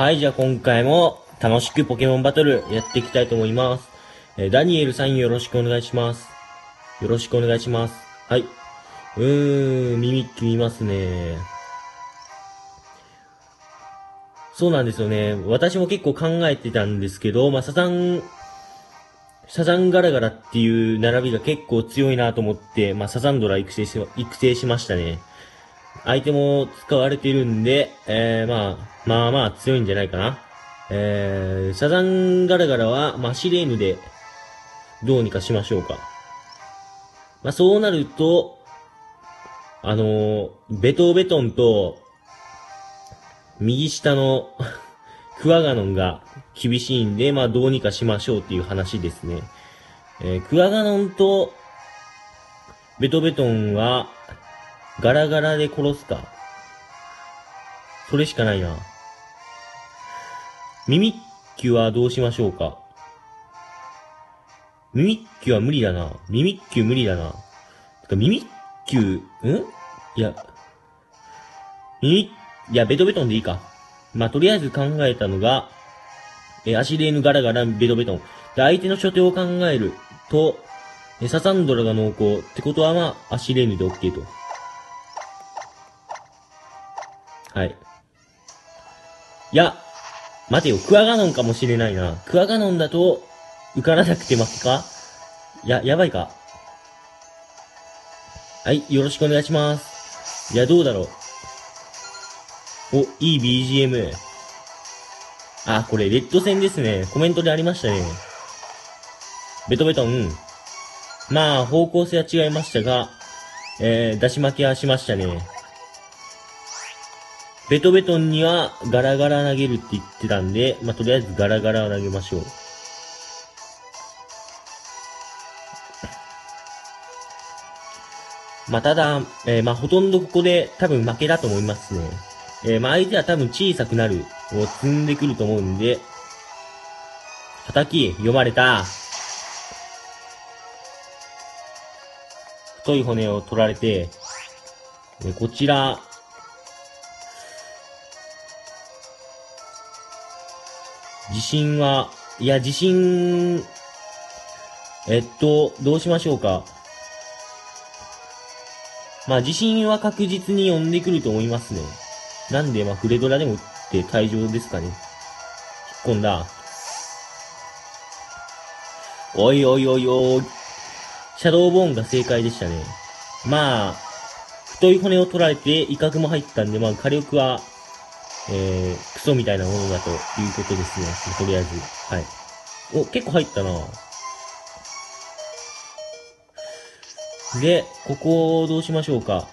はい、じゃあ今回も楽しくポケモンバトルやっていきたいと思います。ダニエルさんよろしくお願いします。よろしくお願いします。はい。ミミッキュいますね。そうなんですよね。私も結構考えてたんですけど、まあ、サザンガラガラっていう並びが結構強いなと思って、まあ、サザンドラ育成しましたね。相手も使われてるんで、まあ強いんじゃないかな。サザンガラガラはマシレーヌでどうにかしましょうか。まあ、そうなると、ベトーベトンと、右下のクワガノンが厳しいんで、まあ、どうにかしましょうっていう話ですね。クワガノンと、ベトーベトンは、ガラガラで殺すか。それしかないな。ミミッキュはどうしましょうか。ミミッキュは無理だな。ミミッキュ無理だな。てかミミッキュ、ベトベトンでいいか。まあ、とりあえず考えたのが、アシレーヌガラガラベトベトン。で、相手の初手を考えると、ササンドラが濃厚。ってことはまあ、アシレーヌで OK と。はい。いや、待てよ、クワガノンかもしれないな。クワガノンだと、受からなくて負けか？やばいか。はい、よろしくお願いします。いや、どうだろう。お、いい BGM。あ、これ、レッド戦ですね。コメントでありましたね。ベトベトン。まあ、方向性は違いましたが、出し負けはしましたね。ベトベトンにはガラガラ投げるって言ってたんで、まあ、とりあえずガラガラ投げましょう。まあ、ただ、ほとんどここで多分負けだと思いますね。まあ、相手は多分小さくなるを積んでくると思うんで、叩き、読まれた。太い骨を取られて、こちら、自信、どうしましょうか。まあ、自信は確実に呼んでくると思いますね。なんで、まあ、フレドラでも打って退場ですかね。引っ込んだ。おいおいおいおい。シャドーボーンが正解でしたね。まあ、太い骨を取られて威嚇も入ったんで、まあ、火力は、クソみたいなものだということですね。とりあえず。はい。お、結構入ったな。で、ここをどうしましょうか。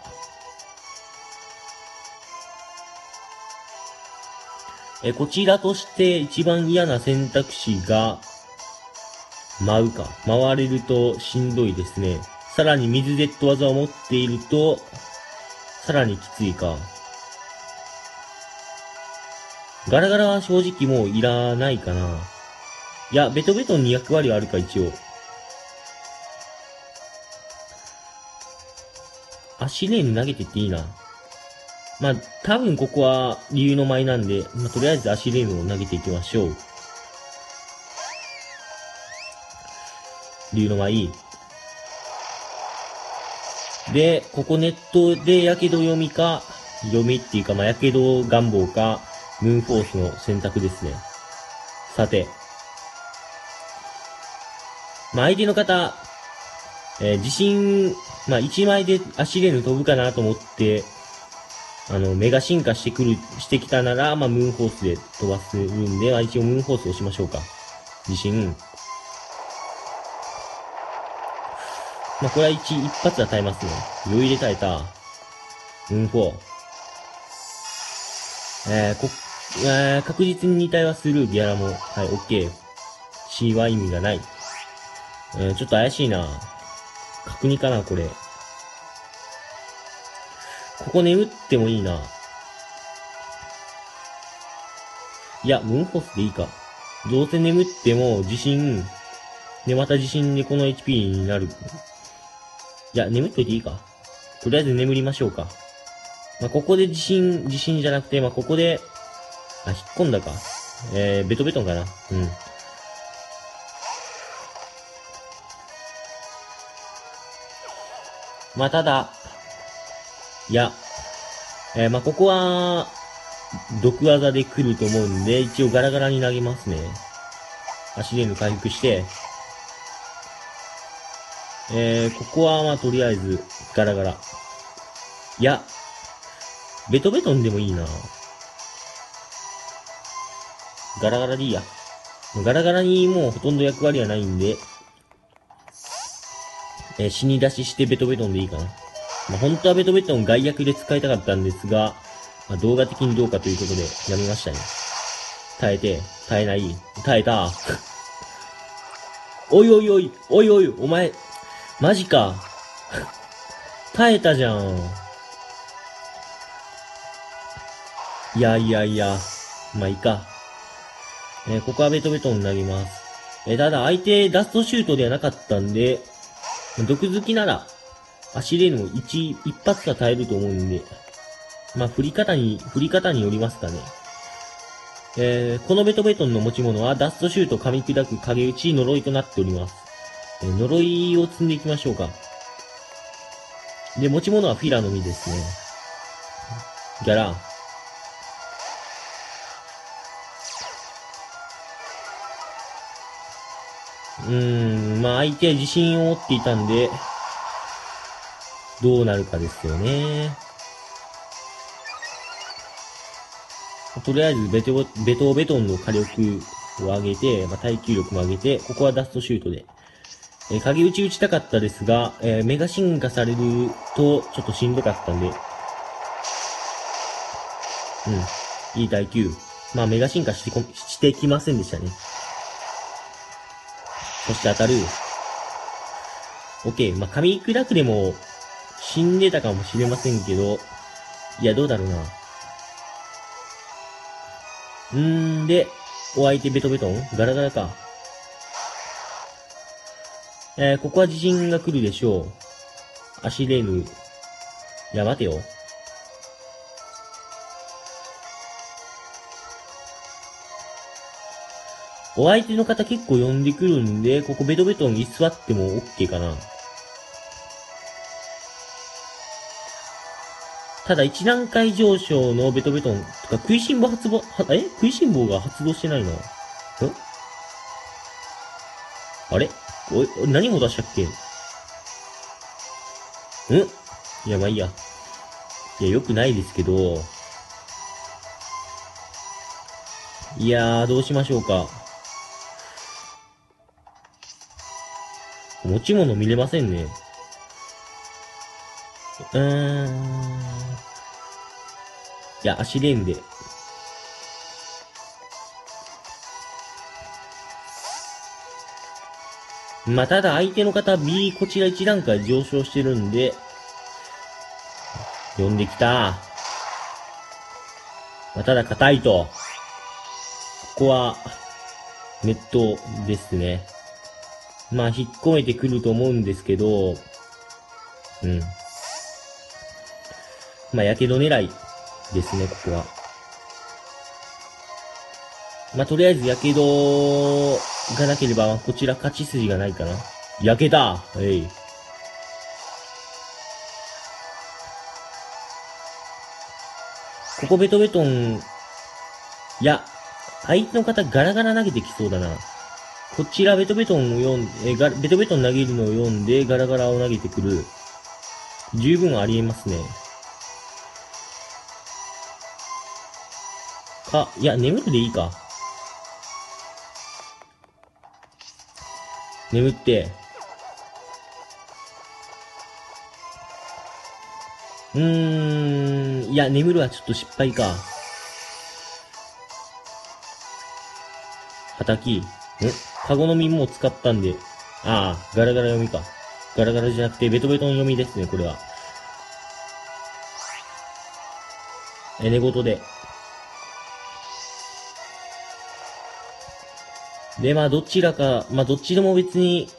こちらとして一番嫌な選択肢が、舞うか。回れるとしんどいですね。さらに水 Z 技を持っていると、さらにきついか。ガラガラは正直もういらないかな。いや、ベトベトンに役割はあるか、一応。足レーン投げてっていいな。まあ、多分ここは理由の前なんで、まあ、とりあえず足レーンを投げていきましょう。理由の前。で、ここネットでやけど読みか、読みっていうか、まあ、やけど願望か、ムーンフォースの選択ですね。さて。まあ、相手の方、自信、まあ、1枚で足レーヌ飛ぶかなと思って、メガ進化してきたなら、まあ、ムーンフォースで飛ばせるんで、一応ムーンフォースをしましょうか。自信。まあ、これは一発は耐えますね。余裕で耐えた。ムーンフォー。確実に2体はスルー、ギャラも。はい、OK。C は意味がない。ちょっと怪しいな。確認かな、これ。ここ眠ってもいいな。いや、ムーンフォースでいいか。どうせ眠っても、地震。で、また地震でこの HP になる。いや、眠っといていいか。とりあえず眠りましょうか。まあ、ここで地震じゃなくて、まあ、ここで、あ、引っ込んだか。ベトベトンかな。うん。まあ、ただ、いや、まあ、ここは、毒技で来ると思うんで、一応ガラガラに投げますね。足での回復して、ここはまあ、とりあえず、ガラガラ。いや、ベトベトンでもいいな。ガラガラでいいや。ガラガラにもうほとんど役割はないんで、死に出ししてベトベトンでいいかな。まあ、本当はベトベトン外役で使いたかったんですが、まあ、動画的にどうかということでやめましたね。耐えて、耐えない、耐えた。おいおいおい、おいおい、お前、マジか。耐えたじゃん。いやいやいや、まあいいか。ここはベトベトンになります。ただ相手ダストシュートではなかったんで、毒好きなら、足での一発は耐えると思うんで、まあ、振り方によりますかね。このベトベトンの持ち物は、ダストシュート噛み砕く影打ち呪いとなっております。呪いを積んでいきましょうか。で、持ち物はフィラのみですね。ギャラン。まあ相手は自信を持っていたんで、どうなるかですよね。とりあえずベトベトンの火力を上げて、まあ、耐久力も上げて、ここはダストシュートで。影打ち打ちたかったですが、目が進化されるとちょっとしんどかったんで。うん。いい耐久。まあ目が進化してきませんでしたね。そして当たる。OK。まあ、神砕くでも死んでたかもしれませんけど、いや、どうだろうな。で、お相手ベトベトン？ガラガラか。ここは自陣が来るでしょう。足レーム。いや、待てよ。お相手の方結構呼んでくるんで、ここベトベトンに座っても OK かな。ただ一段階上昇のベトベトン、とか食いしん坊が発動してないな。あれ何を出したっけ？いや、まあいいや。いや、良くないですけど。いやー、どうしましょうか。持ち物見れませんね。いや、足レームで。まあ、ただ相手の方 B、こちら1段階上昇してるんで、呼んできた。まあ、ただ硬いと。ここは、ネットですね。まあ、引っ込めてくると思うんですけど、まあ、やけど狙いですね、ここは。まあ、とりあえずやけどがなければ、こちら勝ち筋がないかな。やけた！ここベトベトン、いや、相手の方ガラガラ投げてきそうだな。こちらベトベトン投げるのを読んでガラガラを投げてくる。十分ありえますね。か、いや、眠るでいいか。眠って。いや、眠るはちょっと失敗か。叩き。カゴの実も使ったんで。ああ、ガラガラ読みか。ガラガラじゃなくて、ベトベトの読みですね、これは。寝言で。で、まあ、どちらか、まあ、どっちでも別に、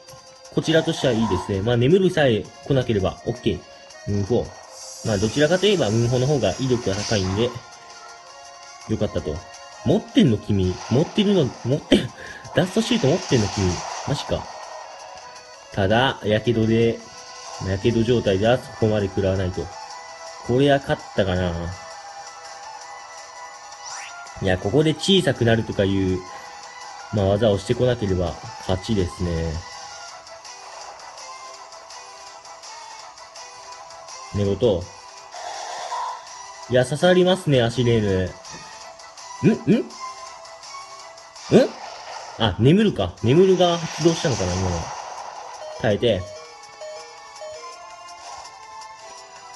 こちらとしてはいいですね。まあ、眠るさえ来なければ、OK。ムンホ。まあ、どちらかといえば、ムンホの方が威力が高いんで、よかったと。持ってんの君。ダストシート持ってんの君。マジか。ただ、やけど状態ではそこまで食らわないと。これは勝ったかな。いや、ここで小さくなるとかいう、まあ、技をしてこなければ勝ちですね。寝言。いや、刺さりますね、足ネイル。あ、眠るか。眠るが発動したのかな、今の。耐えて。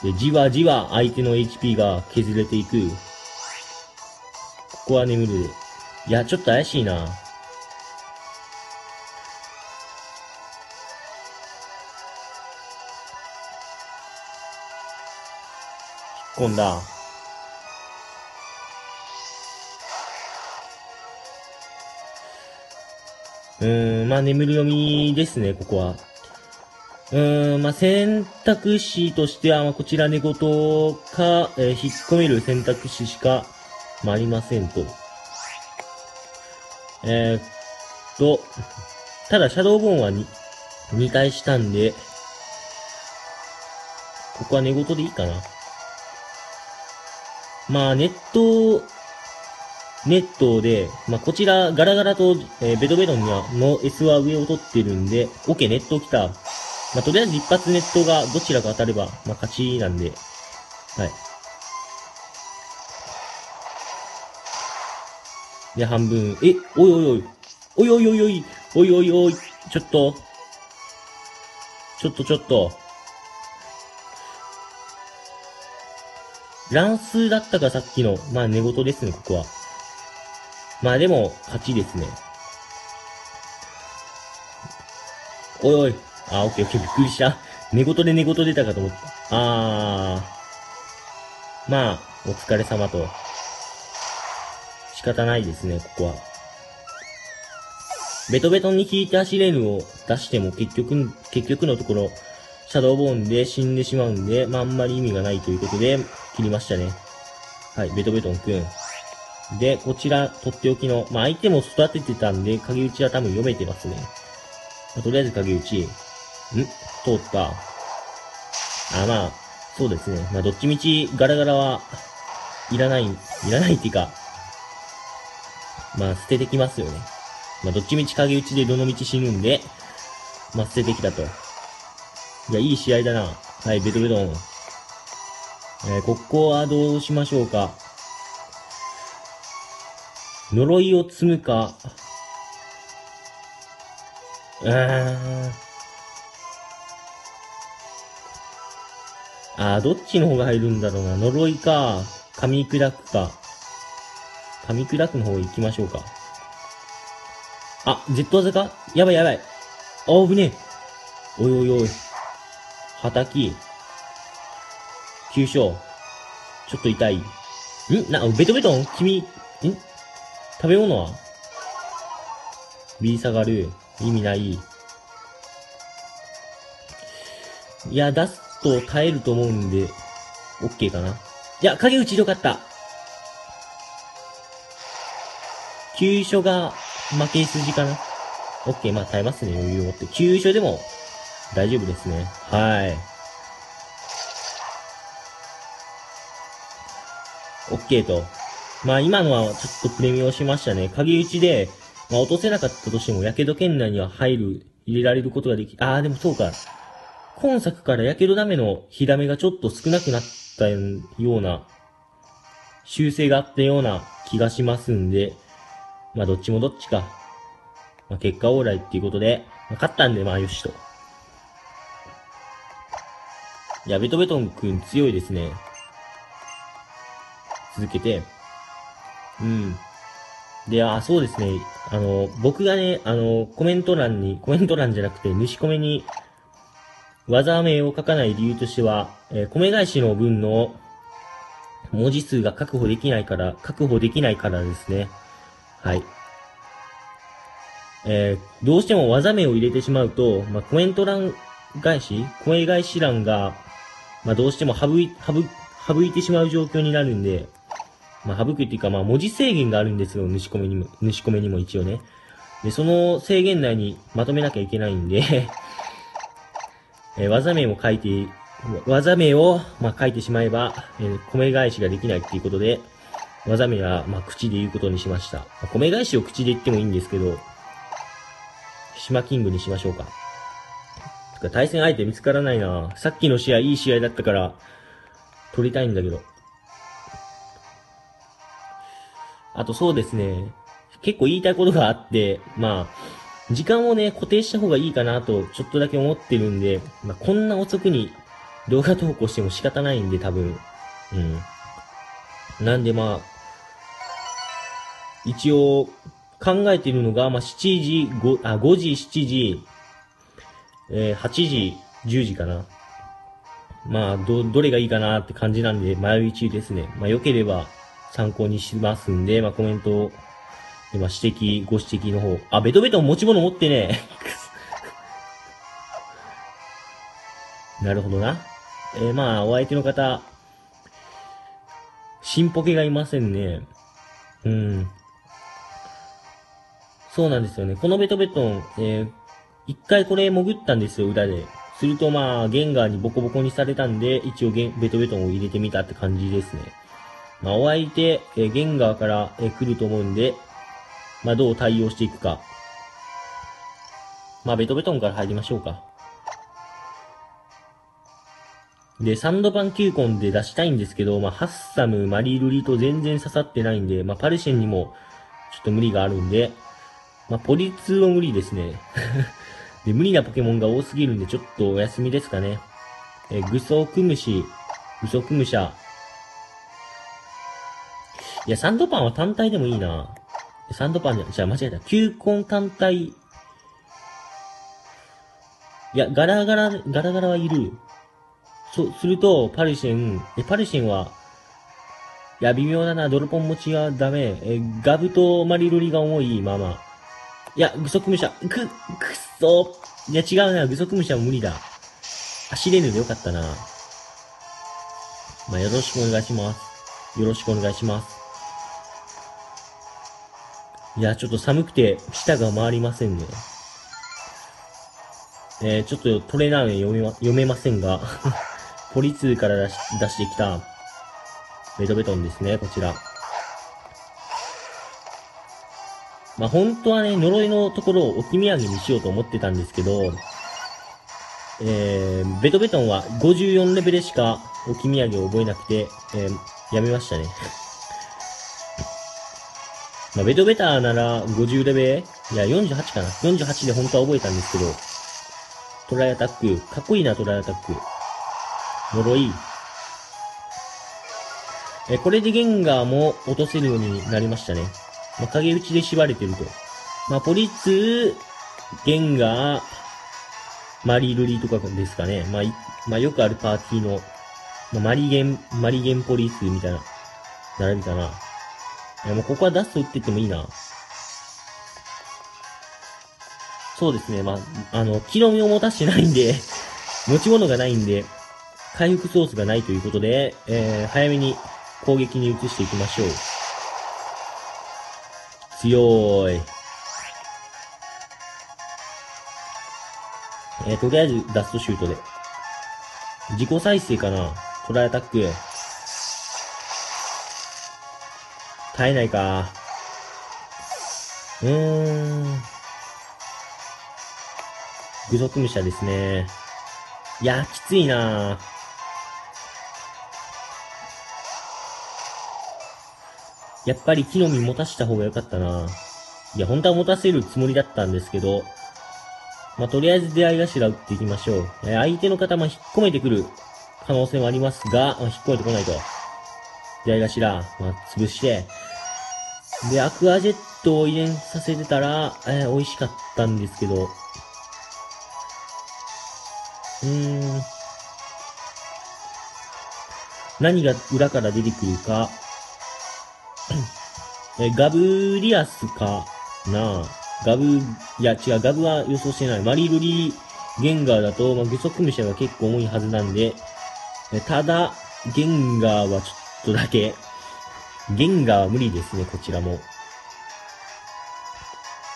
で、じわじわ相手の HP が削れていく。ここは眠る。いや、ちょっと怪しいな。引っ込んだ。まあ、眠る読みですね、ここは。まあ、選択肢としては、まあ、こちら寝言か、引っ込める選択肢しか、まあ、ありませんと。ただ、シャドーボーンは2回したんで、ここは寝言でいいかな。まあ、ネットで、まあ、こちら、ガラガラと、ベドベドンの S は上を取ってるんで、OK、ネット来た。まあ、とりあえず一発ネットがどちらか当たれば、まあ、勝ちなんで、はい。で、半分、おいおいおい、ちょっと。乱数だったか、さっきの。まあ、寝言ですね、ここは。まあ、でも、勝ちですね。おいおい。あ、オッケー、びっくりした。寝言出たかと思った。まあ、お疲れ様と。仕方ないですね、ここは。ベトベトに引いて走れるを出しても結局のところ、シャドーボーンで死んでしまうんで、まあ、あんまり意味がないということで、切りましたね。はい、ベトベトンくん。で、こちら、とっておきの、まあ、相手も育ててたんで、影打ちは多分読めてますね。まあ、とりあえず影打ち。通った。まあ、そうですね。まあ、どっちみち、ガラガラは、いらないっていうか、まあ、捨ててきますよね。まあ、どっちみち影打ちでどの道死ぬんで、まあ、捨ててきたと。いや、いい試合だな。はい、ベトベトン。ここはどうしましょうか。呪いを積むか。どっちの方が入るんだろうな。呪いか、噛み砕くの方行きましょうか。あ、Z 技か？やばい。あぶねえ。おい。はたき。急所。ちょっと痛い。ベトベトン？君、食べ物は？B 下がる。意味ない。いや、出すと耐えると思うんで、OK かな。いや、影打ち良かった。急所が負け筋かな。OK、まあ耐えますね、余裕を持って。急所でも大丈夫ですね。はい。OK と。まあ今のはちょっとプレミアをしましたね。鍵打ちで、まあ落とせなかったとしても、やけど圏内には入れられることができ、でもそうか。今作からやけどダメの火ダメがちょっと少なくなったような、修正があったような気がしますんで、まあどっちもどっちか。まあ結果オーライっていうことで、まあ、勝ったんでまあよしと。いや、ベトベトン君強いですね。続けて。で、そうですね。僕がね、コメント欄じゃなくて、西コメに、技名を書かない理由としては、米返しの分の、文字数が確保できないからですね。はい。どうしても技名を入れてしまうと、まあ、コメ返し欄が、まあ、どうしても省いてしまう状況になるんで、まあ、省くっていうか、まあ、文字制限があるんですよ。主コメにも一応ね。で、その制限内にまとめなきゃいけないんで、技名を書いてしまえば、米返しができないっていうことで、技名は、まあ、口で言うことにしました。米返しを口で言ってもいいんですけど、島キングにしましょうか。てか対戦相手見つからないな。さっきの試合、いい試合だったから、取りたいんだけど。あとそうですね、結構言いたいことがあって、まあ、時間をね、固定した方がいいかなと、ちょっとだけ思ってるんで、まあ、こんな遅くに動画投稿しても仕方ないんで、多分。うん。なんでまあ、一応、考えてるのが、まあ、5時、7時、8時、10時かな。まあ、どれがいいかなって感じなんで、迷い中ですね。まあ、良ければ参考にしますんで、まあ、コメントを、まあ、ご指摘の方。あ、ベトベト持ち物持ってね。なるほどな。まあ、お相手の方、新ポケがいませんね。うん。そうなんですよね。このベトベトン、一回これ潜ったんですよ、裏で。するとまあ、ゲンガーにボコボコにされたんで、一応ベトベトンを入れてみたって感じですね。まあ、お相手、ゲンガーから、来ると思うんで、まあ、どう対応していくか。まあ、ベトベトンから入りましょうか。で、サンドパン球根で出したいんですけど、まあ、ハッサム、マリルリと全然刺さってないんで、まあ、パルシェンにも、ちょっと無理があるんで、まあ、ポリ2も無理ですね。で、無理なポケモンが多すぎるんで、ちょっとお休みですかね。グソクムシャ。いや、サンドパンは単体でもいいな。サンドパンじゃ間違えた。球根単体。いや、ガラガラはいる。すると、パルシェンは、いや、微妙だな。ドルポン持ちがダメ。ガブとマリロリが重い。まあまあ。いや、グソクムシャ。くっそ。いや、違うな。グソクムシャも無理だ。走れぬでよかったな。まあ、よろしくお願いします。いや、ちょっと寒くて、舌が回りませんね。ちょっとトレーナー名読めませんが、ポリ2から出してきた、ベトベトンですね、こちら。まあ、本当はね、呪いのところを置き土産にしようと思ってたんですけど、ベトベトンは54レベルしか置き土産を覚えなくて、やめましたね。まあ、ベトベターなら50レベル、いや、48かな。48で本当は覚えたんですけど、トライアタック。かっこいいな、トライアタック。呪い。これでゲンガーも落とせるようになりましたね。まあ、影打ちで縛れてると。まあ、ポリツ、ゲンガー、マリルリとかですかね。まあ、よくあるパーティーの、まあ、マリゲンポリツみたいな、並びかな。もうここはダスト打ってってもいいな。そうですね。まあ、気の身を持たしてないんで、持ち物がないんで、回復ソースがないということで、早めに攻撃に移していきましょう。強い。とりあえずダストシュートで。自己再生かな。トライアタック。耐えないか。グソクムシャですね。いや、きついな。やっぱり木の実持たした方が良かったな。いや、本当は持たせるつもりだったんですけど、まあ、とりあえず出会い頭打っていきましょう。相手の方も引っ込めてくる可能性もありますが、引っ込めてこないと。出会い頭、まあ、潰して、で、アクアジェットを入れさせてたら、美味しかったんですけど、何が裏から出てくるか。ガブリアスかな。ガブは予想してない。マリルリゲンガーだと、まあ、グソクムシャが結構重いはずなんで、ただ、ゲンガーはちょっとだけ、ゲンガーは無理ですね、こちらも。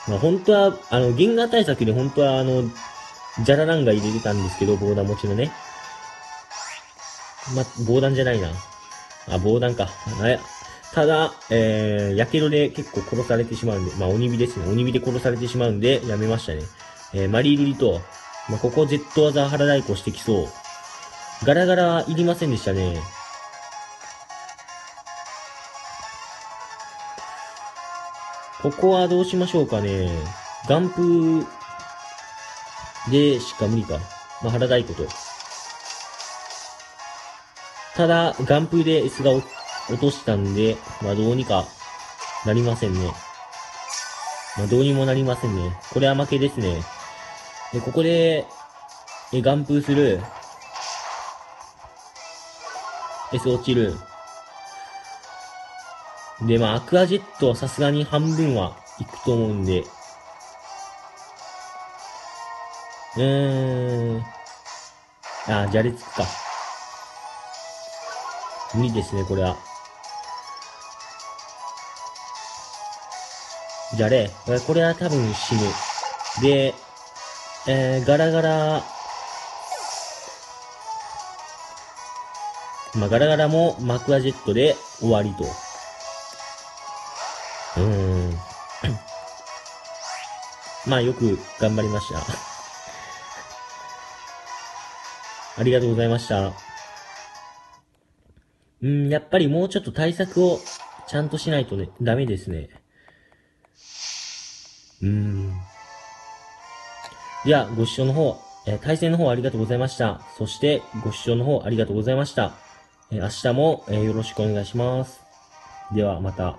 まあ、本当は、ゲンガー対策で本当は、ジャラランガ入れてたんですけど、防弾持ちのね。ま、防弾じゃないな。あ、防弾か。ただ、やけどで結構殺されてしまうんで、まあ、鬼火ですね。鬼火で殺されてしまうんで、やめましたね。マリールリと、まあ、ここ Z 技腹太鼓してきそう。ガラガラいりませんでしたね。ここはどうしましょうかね。ガンプでしか無理か。まあ、腹太鼓と。ただ、ガンプで S が落としたんで、まあ、どうにかなりませんね。まあ、どうにもなりませんね。これは負けですね。で、ここで、ガンプする。S 落ちる。で、まあ、アクアジェットはさすがに半分はいくと思うんで。あ、じゃれつくか。無理ですね、これは。じゃれ。これは多分死ぬ。で、ガラガラ。まあ、ガラガラもアクアジェットで終わりと。まあ、よく頑張りました。ありがとうございました。やっぱりもうちょっと対策をちゃんとしないとね、ダメですね。では、ご視聴の方、対戦の方ありがとうございました。そして、ご視聴の方ありがとうございました。明日も、よろしくお願いします。では、また。